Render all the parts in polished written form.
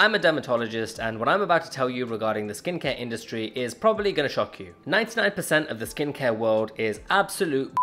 I'm a dermatologist, and what I'm about to tell you regarding the skincare industry is probably going to shock you. 99% of the skincare world is absolute .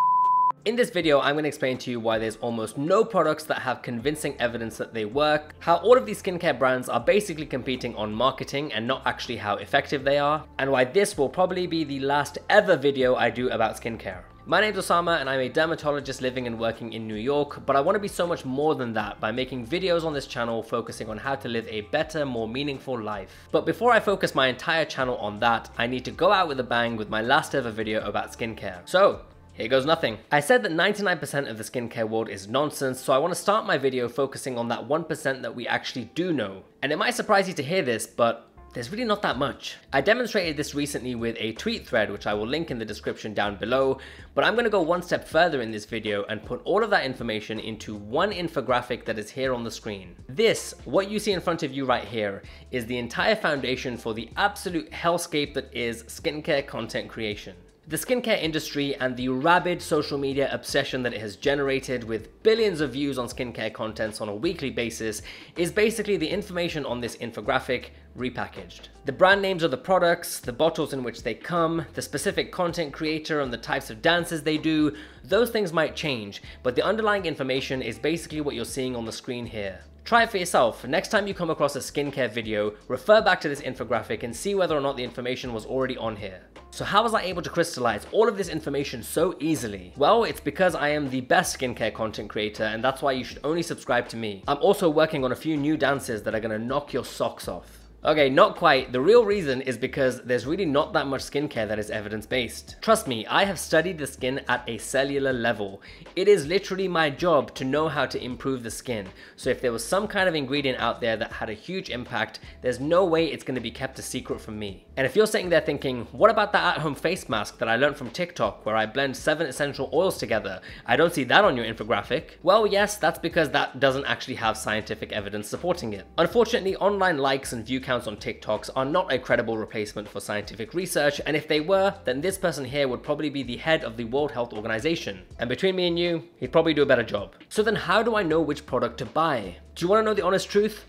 In this video, I'm going to explain to you why there's almost no products that have convincing evidence that they work, how all of these skincare brands are basically competing on marketing and not actually how effective they are, and why this will probably be the last ever video I do about skincare. My name's Osama and I'm a dermatologist living and working in New York, but I want to be so much more than that by making videos on this channel focusing on how to live a better, more meaningful life. But before I focus my entire channel on that, I need to go out with a bang with my last ever video about skincare. So, here goes nothing. I said that 99% of the skincare world is nonsense, so I want to start my video focusing on that 1% that we actually do know. And it might surprise you to hear this, but there's really not that much. I demonstrated this recently with a tweet thread, which I will link in the description down below, but I'm going to go one step further in this video and put all of that information into one infographic that is here on the screen. This, what you see in front of you right here, is the entire foundation for the absolute hellscape that is skincare content creation. The skincare industry and the rabid social media obsession that it has generated with billions of views on skincare contents on a weekly basis is basically the information on this infographic repackaged. The brand names of the products, the bottles in which they come, the specific content creator and the types of dances they do, those things might change, but the underlying information is basically what you're seeing on the screen here. Try it for yourself. Next time you come across a skincare video, refer back to this infographic and see whether or not the information was already on here. So how was I able to crystallize all of this information so easily? Well, it's because I am the best skincare content creator, and that's why you should only subscribe to me. I'm also working on a few new dances that are gonna knock your socks off. Okay, not quite. The real reason is because there's really not that much skincare that is evidence-based. Trust me, I have studied the skin at a cellular level. It is literally my job to know how to improve the skin. So if there was some kind of ingredient out there that had a huge impact, there's no way it's going to be kept a secret from me. And if you're sitting there thinking, what about that at-home face mask that I learned from TikTok where I blend 7 essential oils together? I don't see that on your infographic. Well, yes, that's because that doesn't actually have scientific evidence supporting it. Unfortunately, online likes and view counts on TikToks are not a credible replacement for scientific research, and if they were, then this person here would probably be the head of the World Health Organization. And between me and you, he'd probably do a better job. So then how do I know which product to buy? Do you want to know the honest truth?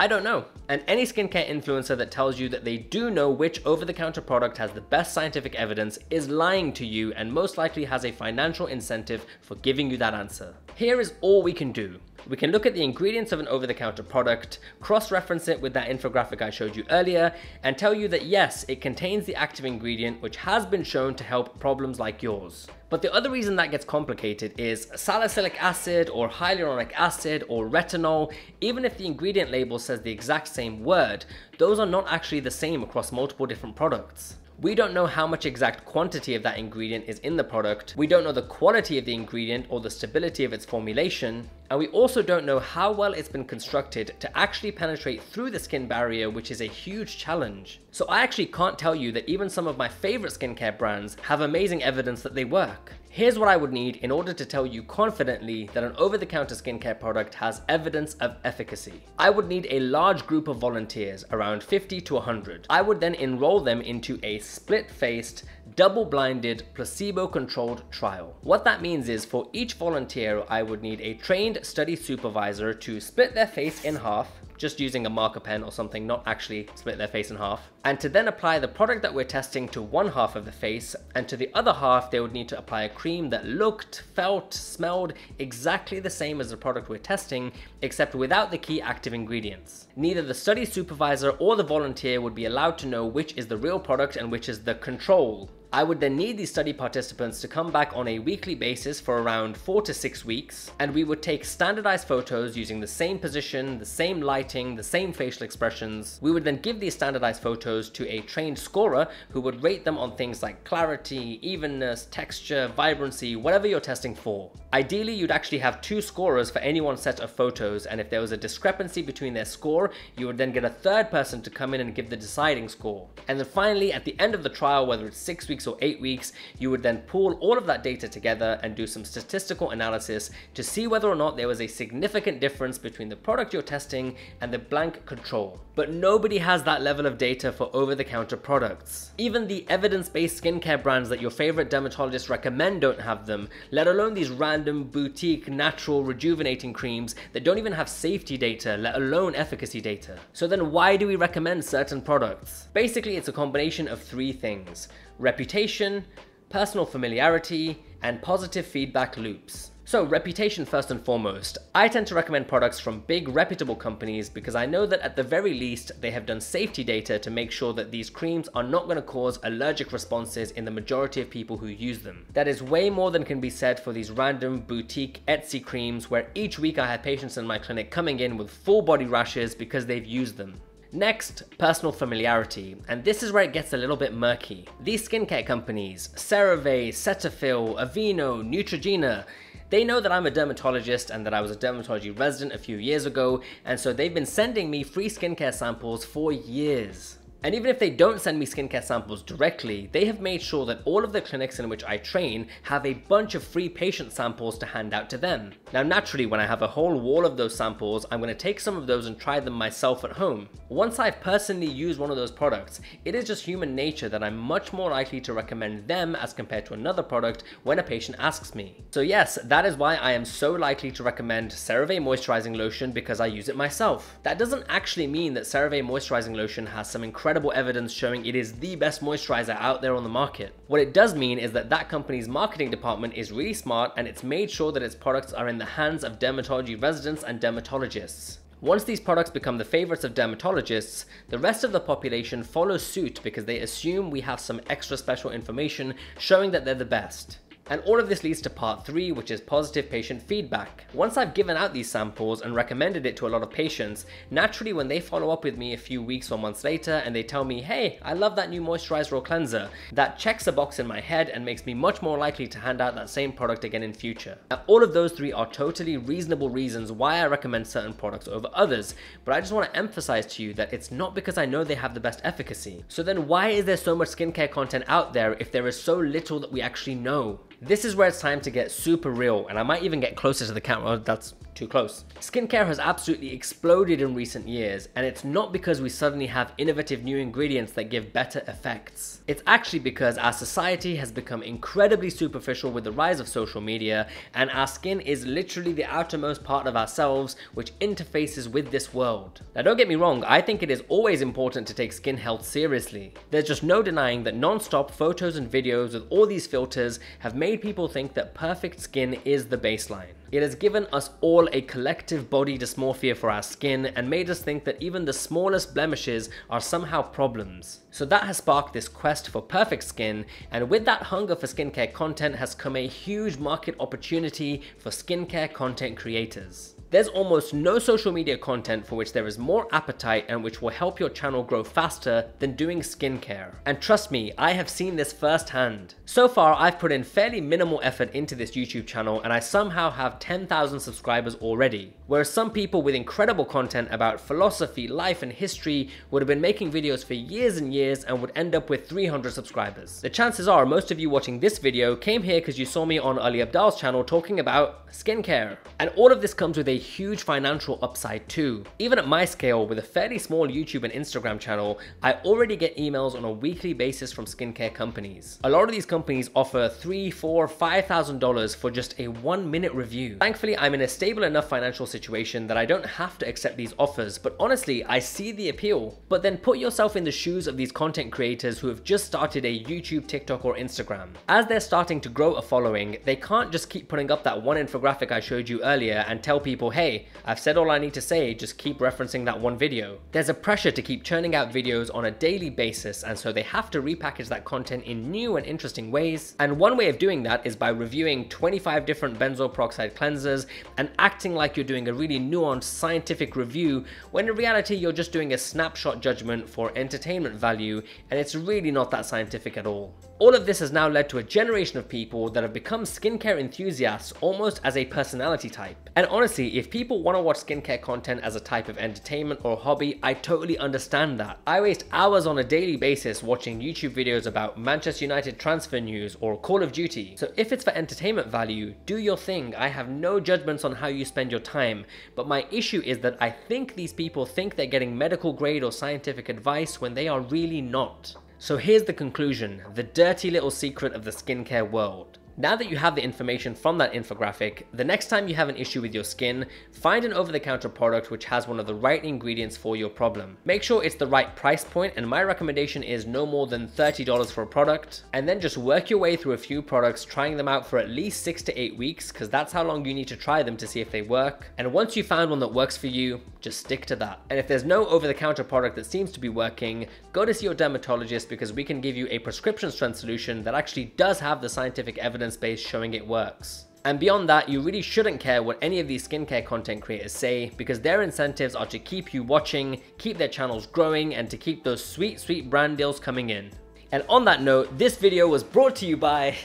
I don't know. And any skincare influencer that tells you that they do know which over-the-counter product has the best scientific evidence is lying to you and most likely has a financial incentive for giving you that answer. Here is all we can do. We can look at the ingredients of an over-the-counter product, cross-reference it with that infographic I showed you earlier, and tell you that yes, it contains the active ingredient which has been shown to help problems like yours. But the other reason that gets complicated is salicylic acid or hyaluronic acid or retinol, even if the ingredient label says the exact same word, those are not actually the same across multiple different products. We don't know how much exact quantity of that ingredient is in the product, we don't know the quality of the ingredient or the stability of its formulation, and we also don't know how well it's been constructed to actually penetrate through the skin barrier, which is a huge challenge. So I actually can't tell you that even some of my favorite skincare brands have amazing evidence that they work. Here's what I would need in order to tell you confidently that an over-the-counter skincare product has evidence of efficacy. I would need a large group of volunteers, around 50 to 100. I would then enroll them into a split-faced, double-blinded, placebo-controlled trial. What that means is for each volunteer, I would need a trained study supervisor to split their face in half, just using a marker pen or something, not actually split their face in half, and to then apply the product that we're testing to one half of the face, and to the other half they would need to apply a cream that looked, felt, smelled exactly the same as the product we're testing, except without the key active ingredients. Neither the study supervisor or the volunteer would be allowed to know which is the real product and which is the control. I would then need these study participants to come back on a weekly basis for around 4 to 6 weeks, and we would take standardized photos using the same position, the same lighting, the same facial expressions. We would then give these standardized photos to a trained scorer who would rate them on things like clarity, evenness, texture, vibrancy, whatever you're testing for. Ideally, you'd actually have 2 scorers for any one set of photos, and if there was a discrepancy between their score, you would then get a third person to come in and give the deciding score. And then finally, at the end of the trial, whether it's 6 weeks 6 weeks or 8 weeks, you would then pull all of that data together and do some statistical analysis to see whether or not there was a significant difference between the product you're testing and the blank control. But nobody has that level of data for over-the-counter products. Even the evidence-based skincare brands that your favorite dermatologists recommend don't have them, let alone these random boutique natural rejuvenating creams that don't even have safety data, let alone efficacy data. So then why do we recommend certain products? Basically, it's a combination of three things: reputation, personal familiarity, and positive feedback loops. So reputation first and foremost. I tend to recommend products from big reputable companies because I know that at the very least they have done safety data to make sure that these creams are not going to cause allergic responses in the majority of people who use them. That is way more than can be said for these random boutique Etsy creams where each week I have patients in my clinic coming in with full body rashes because they've used them. Next, personal familiarity, and this is where it gets a little bit murky. These skincare companies, CeraVe, Cetaphil, Aveeno, Neutrogena, they know that I'm a dermatologist and that I was a dermatology resident a few years ago, and so they've been sending me free skincare samples for years. And even if they don't send me skincare samples directly, they have made sure that all of the clinics in which I train have a bunch of free patient samples to hand out to them. Now naturally, when I have a whole wall of those samples, I'm going to take some of those and try them myself at home. Once I've personally used one of those products, it is just human nature that I'm much more likely to recommend them as compared to another product when a patient asks me. So yes, that is why I am so likely to recommend CeraVe Moisturizing Lotion, because I use it myself. That doesn't actually mean that CeraVe Moisturizing Lotion has some incredible evidence showing it is the best moisturizer out there on the market. What it does mean is that that company's marketing department is really smart and it's made sure that its products are in the hands of dermatology residents and dermatologists. Once these products become the favorites of dermatologists, the rest of the population follows suit because they assume we have some extra special information showing that they're the best. And all of this leads to part three, which is positive patient feedback. Once I've given out these samples and recommended it to a lot of patients, naturally when they follow up with me a few weeks or months later and they tell me, hey, I love that new moisturizer or cleanser, that checks a box in my head and makes me much more likely to hand out that same product again in future. Now, all of those three are totally reasonable reasons why I recommend certain products over others, but I just want to emphasize to you that it's not because I know they have the best efficacy. So then why is there so much skincare content out there if there is so little that we actually know? This is where it's time to get super real, and I might even get closer to the camera. That's too close. Skincare has absolutely exploded in recent years, and it's not because we suddenly have innovative new ingredients that give better effects. It's actually because our society has become incredibly superficial with the rise of social media, and our skin is literally the outermost part of ourselves which interfaces with this world. Now don't get me wrong, I think it is always important to take skin health seriously. There's just no denying that non-stop photos and videos with all these filters have made people think that perfect skin is the baseline. It has given us all a collective body dysmorphia for our skin and made us think that even the smallest blemishes are somehow problems. So that has sparked this quest for perfect skin, and with that hunger for skincare content has come a huge market opportunity for skincare content creators. There's almost no social media content for which there is more appetite and which will help your channel grow faster than doing skincare. And trust me, I have seen this firsthand. So far, I've put in fairly minimal effort into this YouTube channel and I somehow have 10,000 subscribers already. Whereas some people with incredible content about philosophy, life and history would have been making videos for years and years and would end up with 300 subscribers. The chances are most of you watching this video came here because you saw me on Ali Abdal's channel talking about skincare. And all of this comes with a huge financial upside too. Even at my scale, with a fairly small YouTube and Instagram channel, I already get emails on a weekly basis from skincare companies. A lot of these companies offer $3, $4, $5,000 for just a 1-minute review. Thankfully, I'm in a stable enough financial situation that I don't have to accept these offers, but honestly, I see the appeal. But then put yourself in the shoes of these content creators who have just started a YouTube, TikTok, or Instagram. As they're starting to grow a following, they can't just keep putting up that one infographic I showed you earlier and tell people, hey, I've said all I need to say, just keep referencing that one video. There's a pressure to keep churning out videos on a daily basis, and so they have to repackage that content in new and interesting ways. And one way of doing that is by reviewing 25 different benzoyl peroxide cleansers and acting like you're doing a really nuanced scientific review, when in reality you're just doing a snapshot judgment for entertainment value, and it's really not that scientific at all. All of this has now led to a generation of people that have become skincare enthusiasts almost as a personality type. And honestly, if people want to watch skincare content as a type of entertainment or hobby, I totally understand that. I waste hours on a daily basis watching YouTube videos about Manchester United transfer news or Call of Duty. So if it's for entertainment value, do your thing. I have no judgments on how you spend your time. But my issue is that I think these people think they're getting medical grade or scientific advice when they are really not. So here's the conclusion, the dirty little secret of the skincare world. Now that you have the information from that infographic, the next time you have an issue with your skin, find an over-the-counter product which has one of the right ingredients for your problem. Make sure it's the right price point, and my recommendation is no more than $30 for a product, and then just work your way through a few products, trying them out for at least 6 to 8 weeks, because that's how long you need to try them to see if they work. And once you found one that works for you, just stick to that. And if there's no over-the-counter product that seems to be working, go to see your dermatologist, because we can give you a prescription strength solution that actually does have the scientific evidence base showing it works. And beyond that, you really shouldn't care what any of these skincare content creators say, because their incentives are to keep you watching, keep their channels growing, and to keep those sweet, sweet brand deals coming in. And on that note, this video was brought to you by...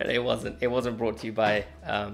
And it wasn't brought to you by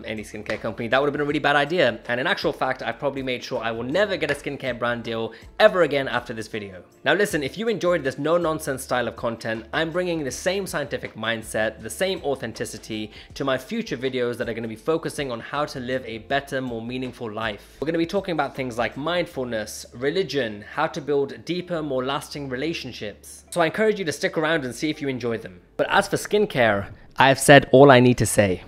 any skincare company. That would have been a really bad idea. And in actual fact, I probably made sure I will never get a skincare brand deal ever again after this video. Now listen, if you enjoyed this no-nonsense style of content, I'm bringing the same scientific mindset, the same authenticity to my future videos that are going to be focusing on how to live a better, more meaningful life. We're going to be talking about things like mindfulness, religion, how to build deeper, more lasting relationships. So I encourage you to stick around and see if you enjoy them. But as for skincare, I've said all I need to say.